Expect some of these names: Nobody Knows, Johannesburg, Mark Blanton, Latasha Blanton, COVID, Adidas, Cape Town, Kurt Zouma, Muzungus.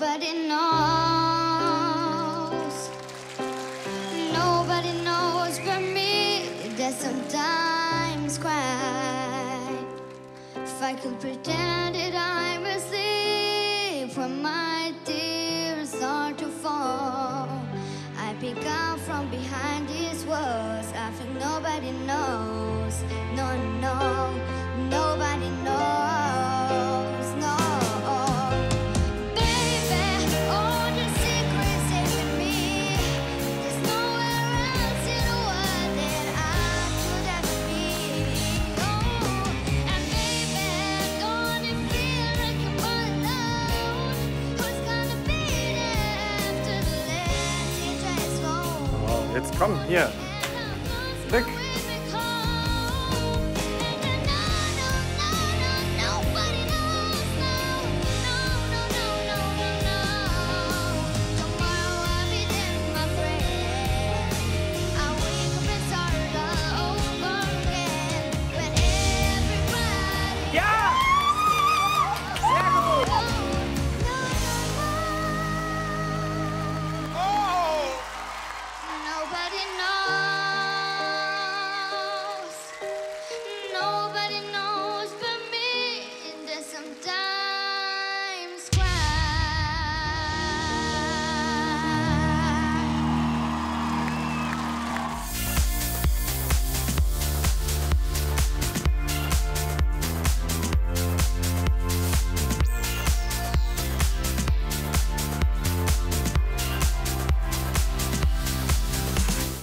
Nobody knows. Nobody knows but me that sometimes cry. If I could pretend that I'm asleep when my tears start to fall, I pick up from behind these walls. I think nobody knows. No, no, nobody knows. It's come here.